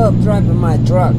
love driving my truck.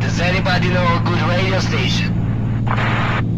Does anybody know a good radio station?